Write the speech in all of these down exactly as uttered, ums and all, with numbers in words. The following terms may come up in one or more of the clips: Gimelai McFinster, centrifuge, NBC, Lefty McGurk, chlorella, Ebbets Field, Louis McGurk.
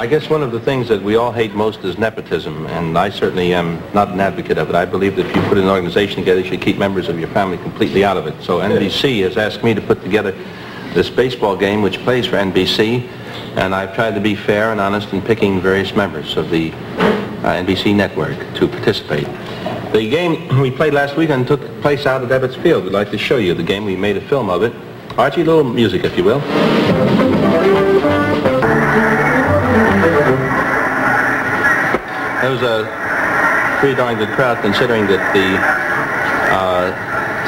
I guess one of the things that we all hate most is nepotism, and I certainly am not an advocate of it. I believe that if you put an organization together, you should keep members of your family completely out of it. So N B C has asked me to put together this baseball game, which plays for N B C, and I've tried to be fair and honest in picking various members of the uh, N B C network to participate. The game we played last weekend took place out at Ebbets Field. We'd like to show you the game. We made a film of it. Archie, a little music, if you will. It was a pretty darn good crowd, considering that the uh,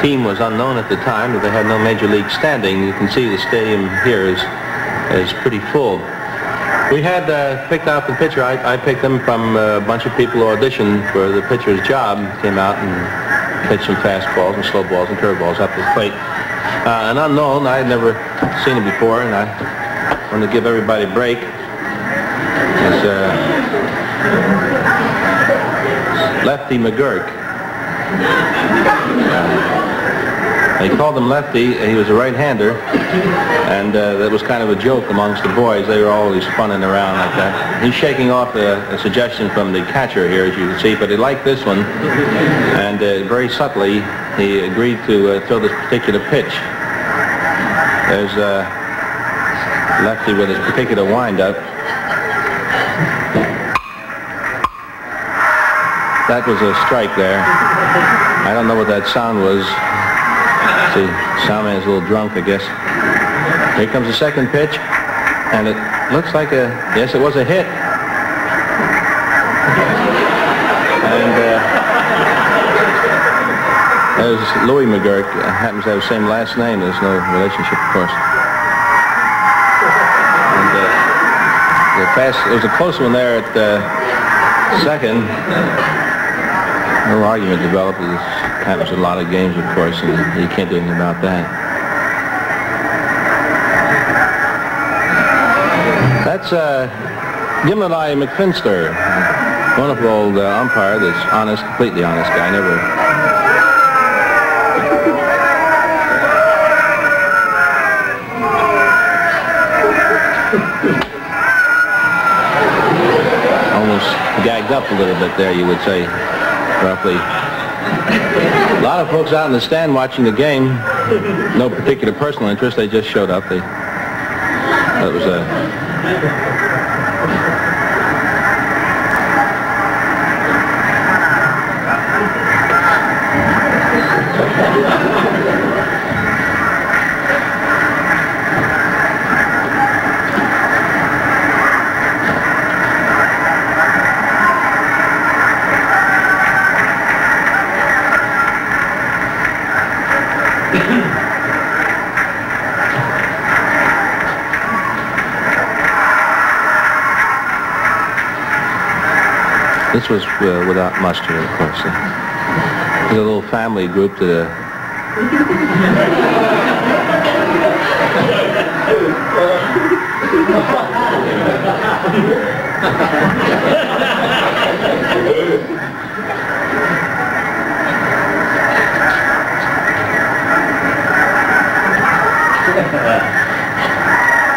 team was unknown at the time, that they had no major league standing. You can see the stadium here is is pretty full. We had uh, picked out the pitcher. I, I picked them from a bunch of people who auditioned for the pitcher's job, came out and pitched some fastballs and slow balls and curveballs up to the plate. Uh, an unknown, I had never seen him before, and I wanted to give everybody a break. It's, uh, Lefty McGurk. Uh, they called him Lefty. He was a right-hander, and uh, that was kind of a joke amongst the boys. They were always funning around like that. He's shaking off a, a suggestion from the catcher here, as you can see, but he liked this one, and uh, very subtly he agreed to uh, throw this particular pitch. There's uh, Lefty with his particular wind-up. That was a strike there. I don't know what that sound was. See, sound man's a little drunk, I guess. Here comes the second pitch, and it looks like a, yes, it was a hit. And uh, as Louis McGurk happens to have the same last name, there's no relationship, of course. And uh, the fast, it was a close one there at uh, second. No argument developed. It happens in a lot of games, of course, and you can't do anything about that. That's uh, Gimelai McFinster, wonderful old uh, umpire that's honest, completely honest guy. Never. Almost gagged up a little bit there, you would say. Roughly. A lot of folks out in the stand watching the game, no particular personal interest, they just showed up. They, that was a. This was uh, without mustard, of course. Uh, it was a little family group that uh,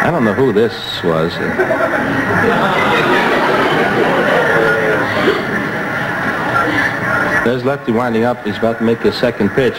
I don't know who this was. There's Lefty winding up. He's about to make his second pitch.